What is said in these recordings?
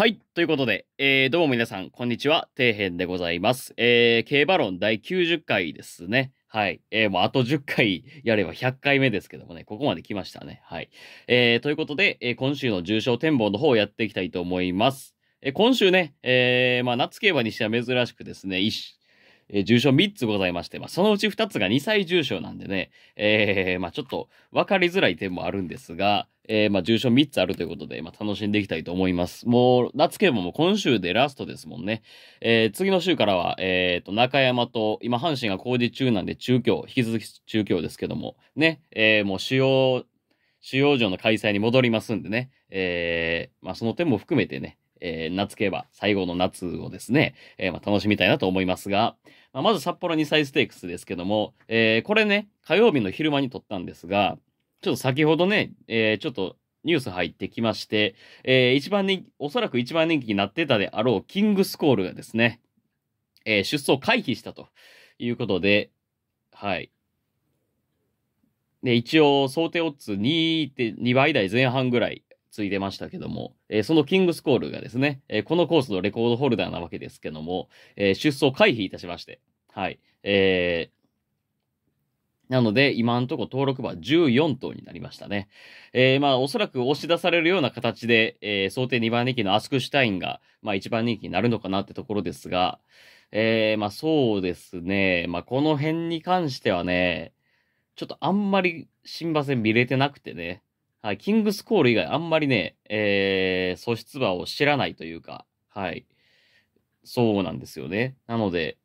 はい。ということで、どうも皆さん、こんにちは。底辺でございます。競馬論第90回ですね。はい。もうあと10回やれば100回目ですけどもね、ここまで来ましたね。はい。ということで、今週の重賞展望の方をやっていきたいと思います。今週ね、まあ、夏競馬にしては珍しくですね、重賞3つございまして、まあ、そのうち2つが2歳重賞なんでね、まあ、ちょっと分かりづらい点もあるんですが、まあ、重賞3つあるということで、まあ、楽しんでいきたいと思います。もう、夏競馬も今週でラストですもんね。次の週からは、中山と、今、阪神が工事中なんで、中京、引き続き中京ですけども、ね、もう主要場の開催に戻りますんでね、まあ、その点も含めてね、夏競馬、最後の夏をですね、まあ、楽しみたいなと思いますが、まあ、まず札幌2歳ステークスですけども、これね、火曜日の昼間に撮ったんですが、ちょっと先ほどね、ちょっとニュース入ってきまして、おそらく一番人気になってたであろうキングスコールがですね、出走回避したということで、はい。で、一応、想定オッズ 2.2 倍台前半ぐらい。ついてましたけども、そのキングスコールがですね、このコースのレコードホルダーなわけですけども、出走回避いたしまして、はい。なので、今のところ登録馬14頭になりましたね。まあ、おそらく押し出されるような形で、想定2番人気のアスクシュタインが、まあ、1番人気になるのかなってところですが、まあ、そうですね、まあ、この辺に関してはね、ちょっとあんまり新馬戦見れてなくてね、はい、キングスコール以外あんまりね、素質馬を知らないというか、はい。そうなんですよね。なので、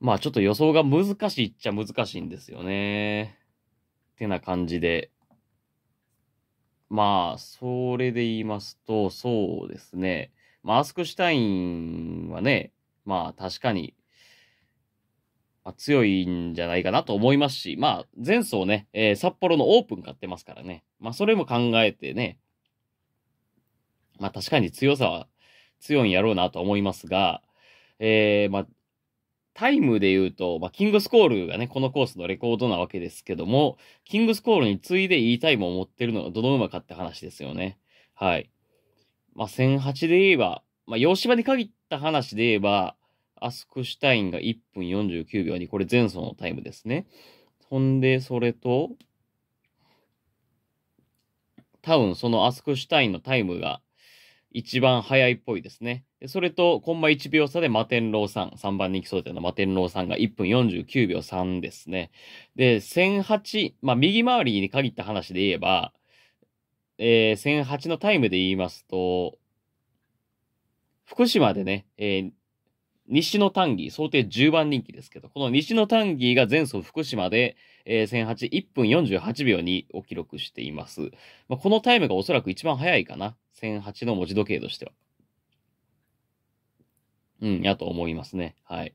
まあちょっと予想が難しいっちゃ難しいんですよね。ってな感じで。まあ、それで言いますと、そうですね。まあ、アスクシュタインはね、まあ確かに、強いんじゃないかなと思いますし、まあ、前走ね、札幌のオープン買ってますからね。まあ、それも考えてね、まあ、確かに強さは強いんやろうなと思いますが、まあ、タイムで言うと、まあ、キングスコールがね、このコースのレコードなわけですけども、キングスコールに次いでいいタイムを持ってるのがどの馬かって話ですよね。はい。まあ、1008で言えば、まあ、洋芝に限った話で言えば、アスクシュタインが1分49秒に、これ前走のタイムですね。ほんで、それと、多分そのアスクシュタインのタイムが一番早いっぽいですね。それと、コンマ1秒差でマテンローさん、3番人気想定のマテンローさんが1分49秒3ですね。で、1008、まあ右回りに限った話で言えば、1008のタイムで言いますと、福島でね、西のタンギー、想定10番人気ですけど、この西のタンギーが前走福島で、1008、1分48秒2を記録しています。まあ、このタイムがおそらく一番早いかな。1008の文字時計としては。うん、やと思いますね。はい。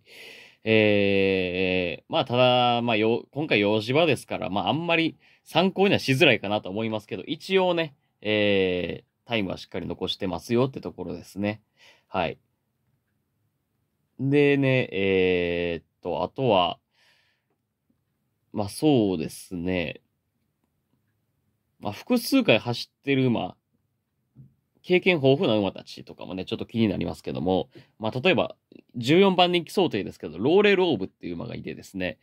まあ、ただ、まあ、今回洋芝ですから、まあ、あんまり参考にはしづらいかなと思いますけど、一応ね、タイムはしっかり残してますよってところですね。はい。でね、あとは、まあそうですね。まあ複数回走ってる馬、経験豊富な馬たちとかもね、ちょっと気になりますけども、まあ例えば、14番人気想定ですけど、ローレルオーブっていう馬がいてですね、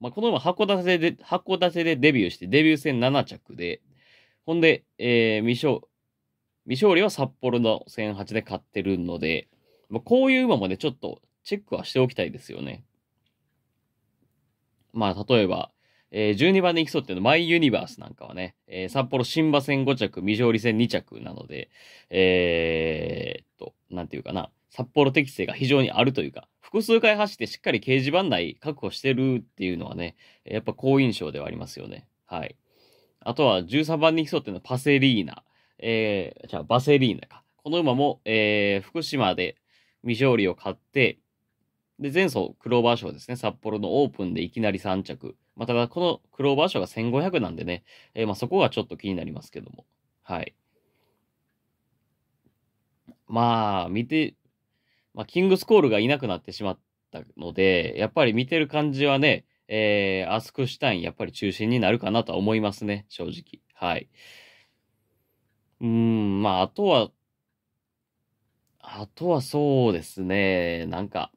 まあこの馬函館でデビューして、デビュー戦7着で、ほんで、未勝利は札幌の1008で勝ってるので、まあこういう馬もね、ちょっとチェックはしておきたいですよね。まあ、例えば、12番人気想定のマイユニバースなんかはね、札幌新馬戦5着、未勝利戦2着なので、なんていうかな、札幌適性が非常にあるというか、複数回走ってしっかり掲示板内確保してるっていうのはね、やっぱ好印象ではありますよね。はい。あとは13番人気想定のパセリーナ、バセリーナか。この馬も、福島で、未勝利を買って、で、前走クローバー賞ですね。札幌のオープンでいきなり3着。まあ、ただ、このクローバー賞が1500なんでね、まあ、そこがちょっと気になりますけども。はい。まあ、まあ、キングスコールがいなくなってしまったので、やっぱり見てる感じはね、アスクシュタイン、やっぱり中心になるかなとは思いますね、正直。はい。まあ、あとはそうですね、なんか、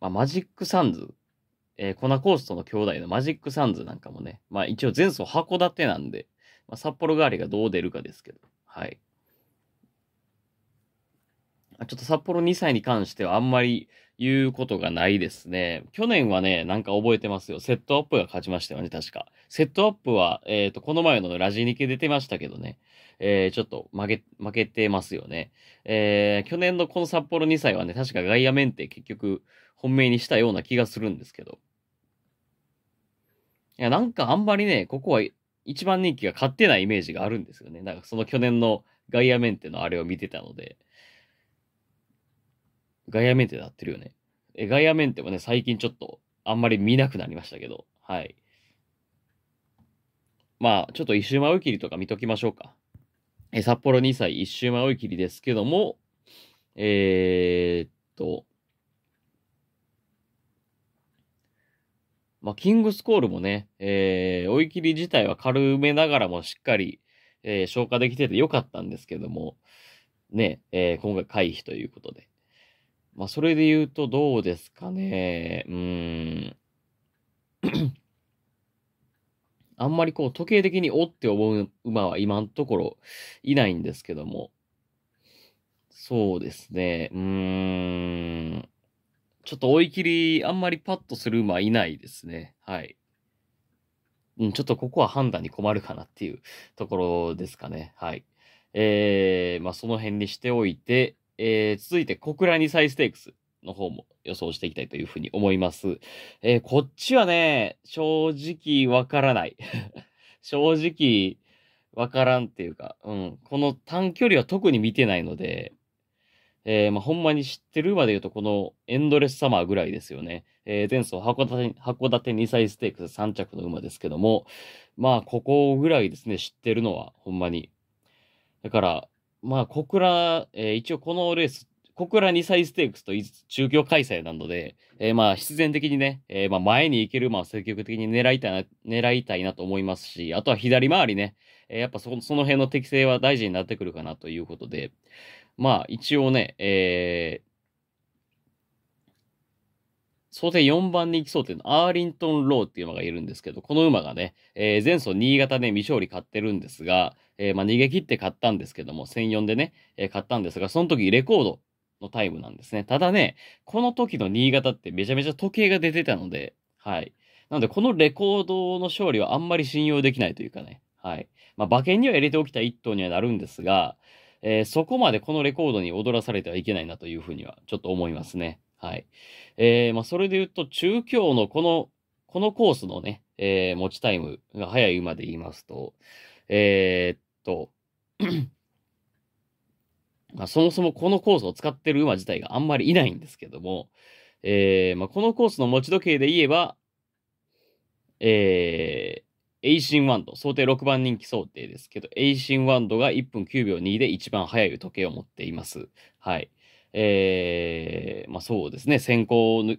まあ、マジックサンズ、コナコーストの兄弟のマジックサンズなんかもね、まあ一応前走函館なんで、まあ、札幌代わりがどう出るかですけど、はい。ちょっと札幌2歳に関してはあんまり言うことがないですね。去年はね、なんか覚えてますよ。セットアップが勝ちましたよね、確か。セットアップは、この前のラジニケ出てましたけどね。ちょっと負けてますよね。去年のこの札幌2歳はね、確かガイアメンテ結局本命にしたような気がするんですけど。いや、なんかあんまりね、ここは一番人気が勝ってないイメージがあるんですよね。なんかその去年のガイアメンテのあれを見てたので。ガイアメンテで合ってるよね。ガイアメンテもね、最近ちょっとあんまり見なくなりましたけど。はい。まあ、ちょっと一周回り切りとか見ときましょうか。札幌2歳一周回り切りですけども、まあ、キングスコールもね、追い切り自体は軽めながらもしっかり、消化できててよかったんですけども、ね、今回回避ということで。まあ、それで言うとどうですかね。あんまりこう、時計的におって思う馬は今のところいないんですけども。そうですね。ちょっと追い切り、あんまりパッとする馬はいないですね。はい。ちょっとここは判断に困るかなっていうところですかね。はい。まあ、その辺にしておいて、続いて小倉2歳ステークスの方も予想していきたいというふうに思います。こっちはね、正直わからない。正直わからんっていうか、うん、この短距離は特に見てないので、まあ、ほんまに知ってるまで言うとこのエンドレスサマーぐらいですよね。前走函館2歳ステークス3着の馬ですけども、まあここぐらいですね、知ってるのはほんまに。だから、まあ、小倉、一応このレース、小倉2歳ステークスと中京開催なので、まあ、必然的にね、まあ、前に行ける、まあ、積極的に狙いたいなと思いますし、あとは左回りね、やっぱその辺の適性は大事になってくるかなということで、まあ、一応ね、想定4番に行きそうというのアーリントンローっていう馬がいるんですけど、この馬がね、前走新潟で未勝利勝ってるんですが、まあ逃げ切って勝ったんですけども、1004でね、勝ったんですが、その時レコードのタイムなんですね。ただね、この時の新潟ってめちゃめちゃ時計が出てたので、はい。なので、このレコードの勝利はあんまり信用できないというかね、はい。まあ馬券には入れておきたい一頭にはなるんですが、そこまでこのレコードに踊らされてはいけないなというふうにはちょっと思いますね。はい。まあ、それで言うと、中京のこのコースのね、持ちタイムが早い馬で言いますと、まあ、そもそもこのコースを使ってる馬自体があんまりいないんですけども、まあ、このコースの持ち時計で言えば、エイシンワンド、想定6番人気想定ですけど、エイシンワンドが1分9秒2で一番早い時計を持っています。はい。まあそうですね、先行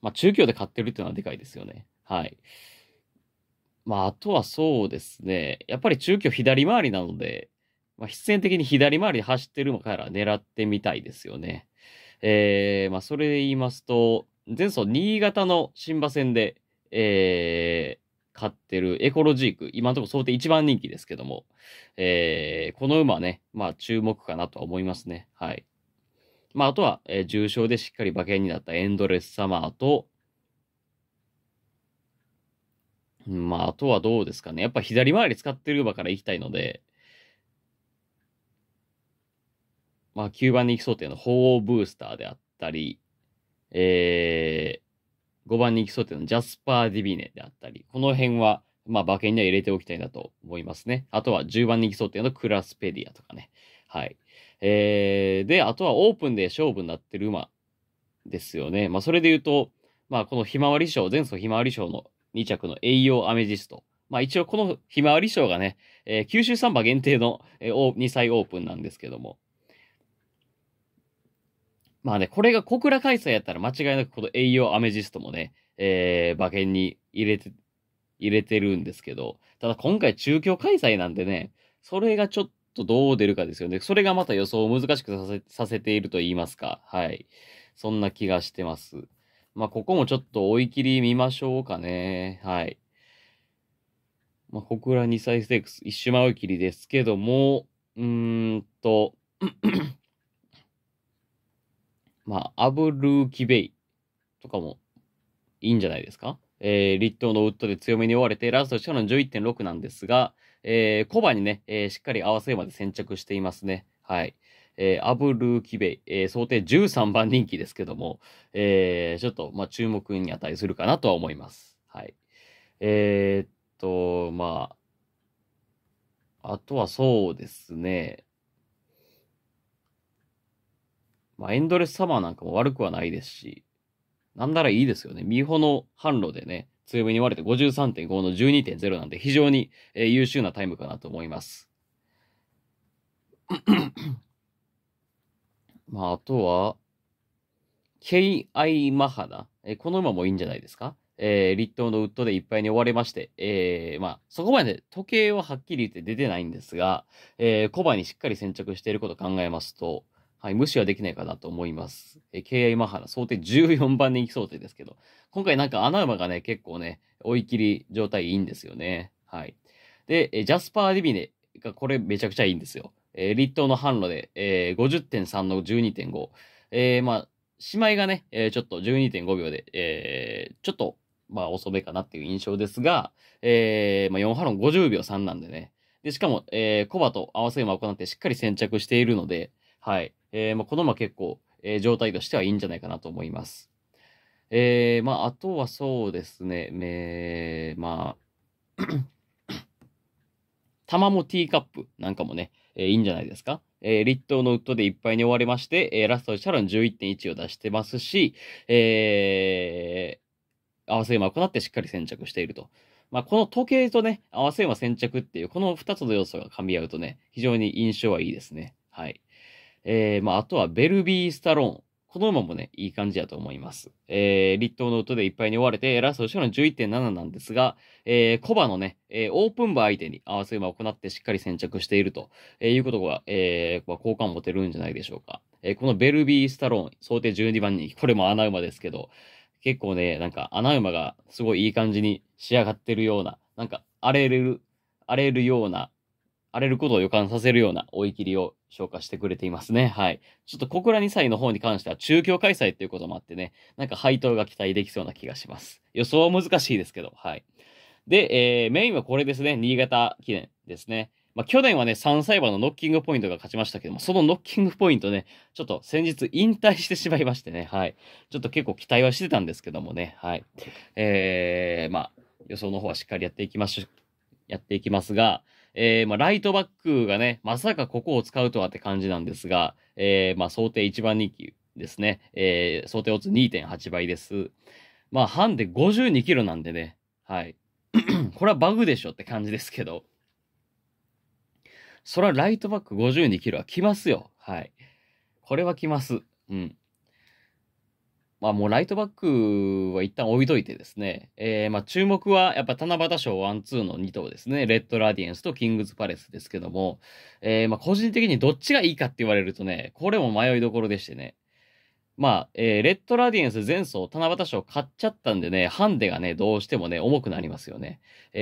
まあ中京で勝ってるっていうのはでかいですよね。はい。まああとはそうですね、やっぱり中京左回りなので、まあ必然的に左回りで走ってるから狙ってみたいですよね。まあそれで言いますと、前走新潟の新馬戦で、勝ってるエコロジーク、今のところ想定1番人気ですけども、この馬はね、まあ注目かなとは思いますね。はい。まあ、あとは、重賞でしっかり馬券になったエンドレスサマーと、まあ、あとはどうですかね。やっぱ左回り使ってる馬から行きたいので、まあ、9番人気想定の鳳凰ブースターであったり、5番人気想定のジャスパーディビネであったり、この辺は、まあ、馬券には入れておきたいなと思いますね。あとは10番人気想定のクラスペディアとかね。はい。で、あとはオープンで勝負になってる馬ですよね。まあ、それで言うと、まあ、このひまわり賞、前走ひまわり賞の2着の栄養アメジスト。まあ、一応このひまわり賞がね、九州サンバ限定の、2歳オープンなんですけども。まあね、これが小倉開催やったら間違いなくこの栄養アメジストもね、馬券に入れて、入れてるんですけど、ただ今回中京開催なんでね、それがちょっとどう出るかですよね。それがまた予想を難しくさせていると言いますか。はい。そんな気がしてます。まあ、ここもちょっと追い切り見ましょうかね。はい。まあ、小倉2歳ステークス、一周前追い切りですけども、まあ、アブルーキベイとかもいいんじゃないですか。立東のウッドで強めに追われて、ラストしかの 11.6 なんですが、コバにね、しっかり合わせるまで先着していますね。はい。アブルーキベイ、想定13番人気ですけども、ちょっと、まあ、注目に値するかなとは思います。はい。まあ、あとはそうですね。まあ、エンドレスサマーなんかも悪くはないですし、なんならいいですよね。ミホの販路でね、強めに割れて 53.5 の 12.0 なんで非常に、優秀なタイムかなと思います。まあ、あとは、KI マハダ。この馬もいいんじゃないですか。立東のウッドでいっぱいに追われまして、まあ、そこまで時計ははっきり言って出てないんですが、コバにしっかり先着していることを考えますと、はい、無視はできないかなと思います。KI マハラ、想定14番人気想定ですけど、今回なんか穴馬がね、結構ね、追い切り状態いいんですよね。はい。で、ジャスパー・ディビネがこれめちゃくちゃいいんですよ。立東の販路で、50.3 の 12.5。まあ、姉妹がね、ちょっと 12.5 秒で、ちょっと、まあ、遅めかなっていう印象ですが、まあ、4ハロン50秒3なんでね。で、しかも、コバと合わせ馬を行ってしっかり先着しているので、はい。まあ、この馬結構、状態としてはいいんじゃないかなと思います。まあ、あとはそうですね、まあ、タマモティーカップなんかもね、いいんじゃないですか。立東のウッドでいっぱいに追われまして、ラストでシャロン 11.1 を出してますし、合わせ馬を行ってしっかり先着していると。まあ、この時計とね、合わせ馬先着っていう、この2つの要素が噛み合うとね、非常に印象はいいですね。はい。まあ、あとはベルビー・スタローン。この馬もね、いい感じだと思います。立東のウッドでいっぱいに追われて、ラスト後ろの 11.7 なんですが、コバのね、オープン馬相手に合わせ馬を行ってしっかり先着しているということが、好感を持てるんじゃないでしょうか。このベルビー・スタローン、想定12番人気、これも穴馬ですけど、結構ね、なんか穴馬がすごいいい感じに仕上がってるような、なんか荒れるような、荒れることを予感させるような追い切りを消化してくれていますね。はい。ちょっと小倉2歳の方に関しては中京開催ということもあってね、なんか配当が期待できそうな気がします。予想は難しいですけど、はい。で、メインはこれですね。新潟記念ですね。まあ、去年はね、3歳馬のノッキングポイントが勝ちましたけども、そのノッキングポイントね、ちょっと先日引退してしまいましてね、はい。ちょっと結構期待はしてたんですけどもね、はい。まあ、予想の方はしっかりやっていきますが、まあ、ライトバックがね、まさかここを使うとはって感じなんですが、まあ、想定1番人気ですね。想定オッズ 2.8 倍です。まあ、ハンデ52キロなんでね、はい。これはバグでしょって感じですけど、そらライトバック52キロは来ますよ。はい。これは来ます。うん。まあもうライトバックは一旦置いといてですね。まあ注目はやっぱ七夕賞 1,2 の2頭ですね。レッドラディエンスとキングズパレスですけども、まあ個人的にどっちがいいかって言われるとね、これも迷いどころでしてね。まあ、レッドラディエンス前走七夕賞買っちゃったんでね、ハンデがね、どうしてもね、重くなりますよね。今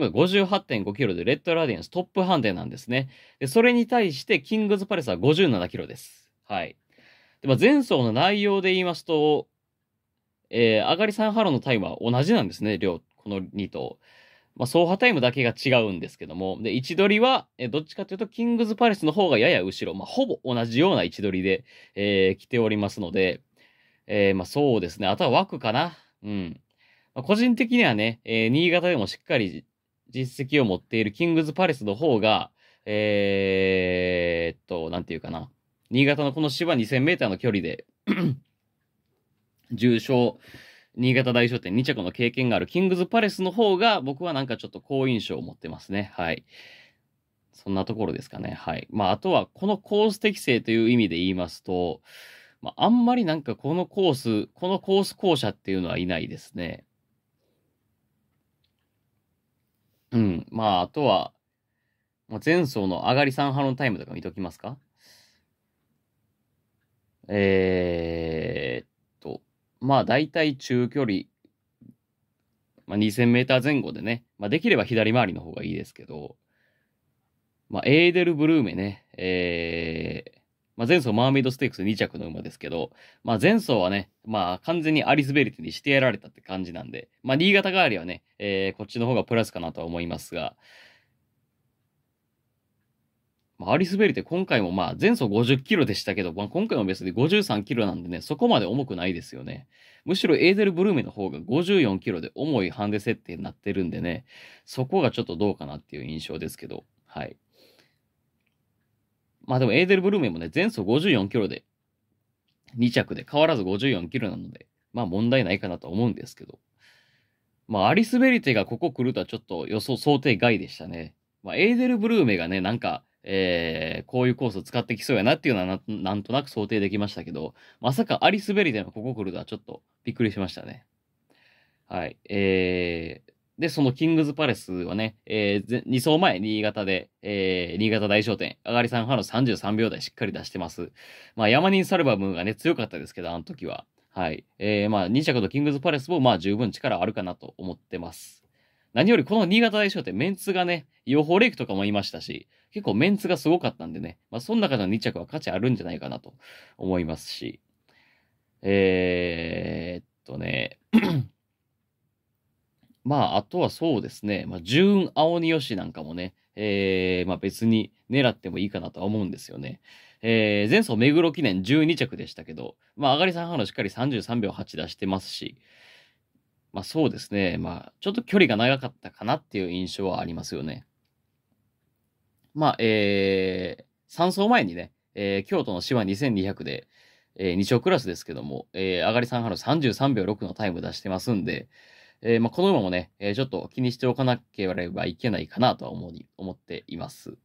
回 58.5 キロでレッドラディエンストップハンデなんですね。で、それに対してキングズパレスは57キロです。はい。でまあ、前走の内容で言いますと、上がり3ハロンのタイムは同じなんですね、両、この2頭。まあ、走破タイムだけが違うんですけども、で、位置取りは、どっちかというと、キングズパレスの方がやや後ろ、まあ、ほぼ同じような位置取りで、来ておりますので、まあ、そうですね、あとは枠かな。うん。まあ、個人的にはね、新潟でもしっかり実績を持っているキングズパレスの方が、なんていうかな。新潟のこの芝 2000m の距離で、重賞、新潟大賞典2着の経験があるキングズパレスの方が、僕はなんかちょっと好印象を持ってますね。はい。そんなところですかね。はい。まあ、あとは、このコース適性という意味で言いますと、まあ、あんまりなんかこのコース、校舎っていうのはいないですね。まあ、あとは、もう前走の上がり3派のタイムとか見ときますか。まあ、大体中距離、まあ、2000メーター前後でね、まあ、できれば左回りの方がいいですけど、まあ、エーデルブルーメね、まあ、前走マーメイドステークス2着の馬ですけど、まあ、前走はね、まあ、完全にアリスベリティにしてやられたって感じなんで、まあ、新潟代わりはね、こっちの方がプラスかなとは思いますが、まあ、アリスベリティ今回もまあ前走50キロでしたけど、まあ、今回も別に53キロなんでね、そこまで重くないですよね。むしろエーデルブルーメの方が54キロで重いハンデ設定になってるんでね、そこがちょっとどうかなっていう印象ですけど、はい。まあでもエーデルブルーメもね、前走54キロで2着で変わらず54キロなので、まあ問題ないかなと思うんですけど、まあアリスベリティがここ来るとはちょっと予想想定外でしたね。まあエーデルブルーメがね、なんか、こういうコースを使ってきそうやなっていうのは なんとなく想定できましたけど、まさかアリスベリテのここ来るとはちょっとびっくりしましたね。はい。で、そのキングズパレスはね、2走前、新潟で、新潟大商店、上がり3派の33秒台しっかり出してます。まあ、ヤマニンサルバムがね、強かったですけど、あの時は。はい。まあ、2着のキングズパレスも、まあ、十分力あるかなと思ってます。何よりこの新潟大賞ってメンツがね、予報レイクとかもいましたし、結構メンツがすごかったんでね、まあその中での2着は価値あるんじゃないかなと思いますし、まああとはそうですね、まあジューン・アオニヨシなんかもね、まあ別に狙ってもいいかなとは思うんですよね。前走目黒記念12着でしたけど、まあ上がり3半のしっかり33秒8出してますし、まあそうですね。まあちょっと距離が長かったかなっていう印象はありますよね。まあ、3走前にね、京都の芝2200で、2勝クラスですけども、上がり3半の33秒6のタイム出してますんで、まあこの馬もね、ちょっと気にしておかなければいけないかなとは思っています。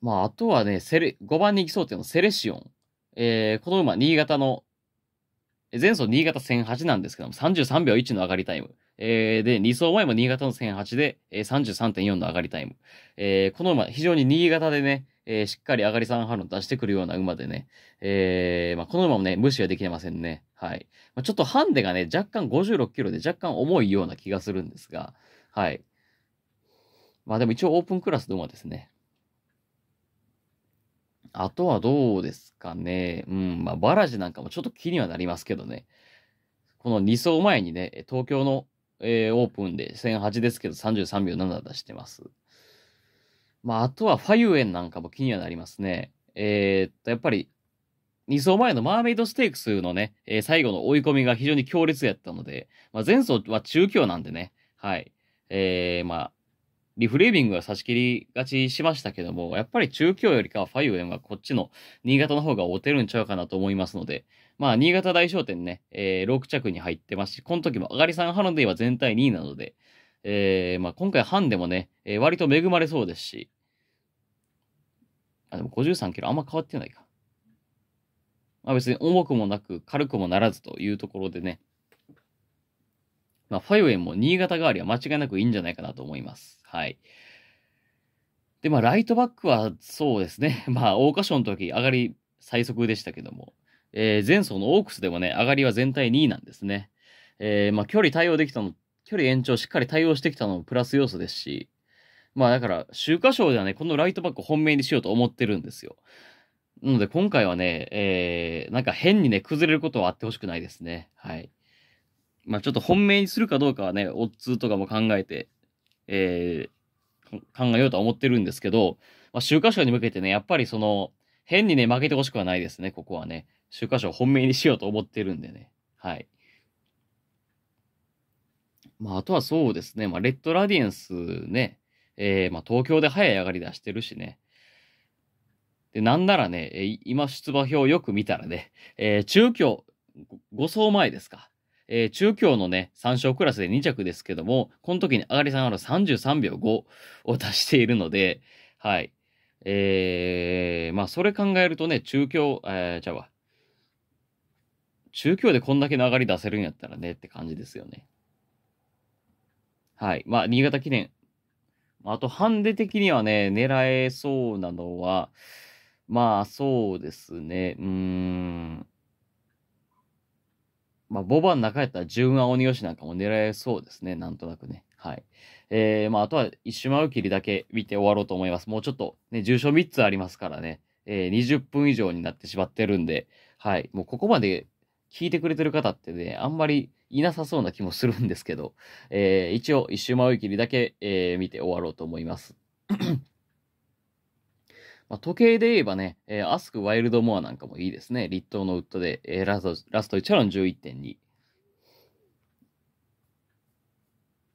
まああとはね、5番人気想定のセレシオン。この馬、新潟の前走新潟1008なんですけども、33秒1の上がりタイム。で、2走前も新潟の1008で、33.4 の上がりタイム。この馬、非常に新潟でね、しっかり上がり3半を出してくるような馬でね、まあ、この馬もね、無視はできませんね。はい。まあ、ちょっとハンデがね、若干56キロで若干重いような気がするんですが、はい。まあでも一応オープンクラスの馬ですね。あとはどうですかね。まあ、バラジなんかもちょっと気にはなりますけどね。この2走前にね、東京の、オープンで1008ですけど33秒7出してます。まあ、あとはファユエンなんかも気にはなりますね。やっぱり、2走前のマーメイドステークスのね、最後の追い込みが非常に強烈やったので、まあ、前走は中強なんでね、はい。まあ、リフレービングは差し切りがちしましたけども、やっぱり中京よりかはファイウェンはこっちの新潟の方が追ってるんちゃうかなと思いますので、まあ、新潟大商店ね、6着に入ってますし、この時も上がり3ハンデは全体2位なので、まあ、今回ハンデもね、割と恵まれそうですし、あ、でも53キロあんま変わってないか。まあ、別に重くもなく軽くもならずというところでね、まあ、ファイウェンも新潟代わりは間違いなくいいんじゃないかなと思います。はい。で、まあ、ライトバックはそうですね。まあ、桜花賞の時、上がり最速でしたけども、前走のオークスでもね、上がりは全体2位なんですね。まあ、距離延長しっかり対応してきたのもプラス要素ですし、まあ、だから、秋華賞ではね、このライトバックを本命にしようと思ってるんですよ。なので、今回はね、なんか変にね、崩れることはあってほしくないですね。はい。まあちょっと本命にするかどうかはね、オッズとかも考えて、考えようとは思ってるんですけど、まあ、秋華賞に向けてね、やっぱりその、変にね、負けてほしくはないですね、ここはね。秋華賞本命にしようと思ってるんでね。はい。まああとはそうですね、まあレッドラディエンスね、まあ東京で早い上がり出してるしね。で、なんならね、今出馬表よく見たらね、中京、5走前ですか。中京のね、3勝クラスで2着ですけども、この時に上がり3半の33秒5を出しているので、はい。まあ、それ考えるとね、中京でこんだけの上がり出せるんやったらねって感じですよね。はい。まあ、新潟記念。あと、ハンデ的にはね、狙えそうなのは、まあ、そうですね。まあ、ボバの中やったら、純青鬼吉なんかも狙えそうですね。なんとなくね。はい。まあ、あとは、一周回り切りだけ見て終わろうと思います。もうちょっと、ね、重賞3つありますからね。20分以上になってしまってるんで、はい。もうここまで聞いてくれてる方ってね、あんまりいなさそうな気もするんですけど、一応一周回り切りだけ、見て終わろうと思います。まあ、時計で言えばね、アスクワイルドモアなんかもいいですね。立冬のウッドで、ラスト1の 11.2。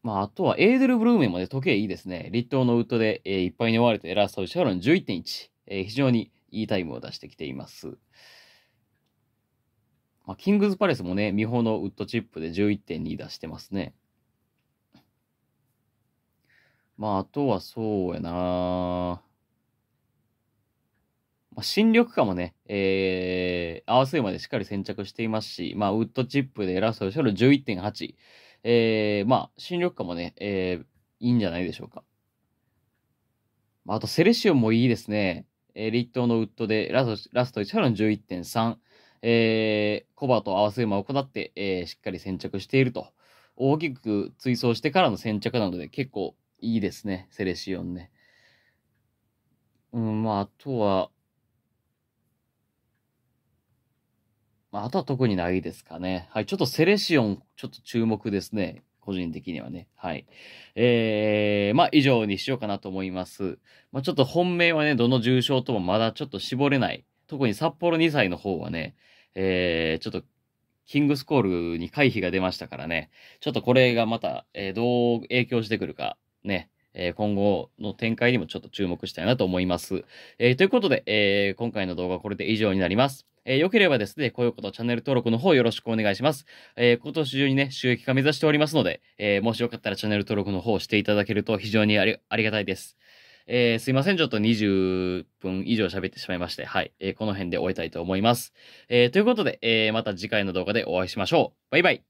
まあ、あとはエーデルブルーメンもね、時計いいですね。立冬のウッドで、いっぱいに追われてラスト1の 11.1。非常にいいタイムを出してきています。まあ、キングズパレスもね、ミホのウッドチップで 11.2 出してますね。まあ、あとはそうやな、まあ、新緑化もね、合わせるまでしっかり先着していますし、まあ、ウッドチップでラストショル 11.8。まあ、新緑化もね、いいんじゃないでしょうか。あと、セレシオンもいいですね。立冬のウッドでラスト1からの 11.3、コバと合わせ馬を行って、しっかり先着していると。大きく追走してからの先着なので結構いいですね、セレシオンね。うん、まあ、あとは、まあ、あとは特にないですかね。はい、ちょっとセレシオン、ちょっと注目ですね。個人的にはね。はい。まあ、以上にしようかなと思います。まあ、ちょっと本命はね、どの重賞ともまだちょっと絞れない。特に札幌2歳の方はね、ちょっと、キングスコールに回避が出ましたからね。ちょっとこれがまた、どう影響してくるか、ね。今後の展開にもちょっと注目したいなと思います。ということで、今回の動画はこれで以上になります。良ければですね、高評価とチャンネル登録の方よろしくお願いします。今年中にね、収益化目指しておりますので、もしよかったらチャンネル登録の方をしていただけると非常にありがたいです。すいません、ちょっと20分以上喋ってしまいまして、はい、この辺で終えたいと思います。ということで、また次回の動画でお会いしましょう。バイバイ。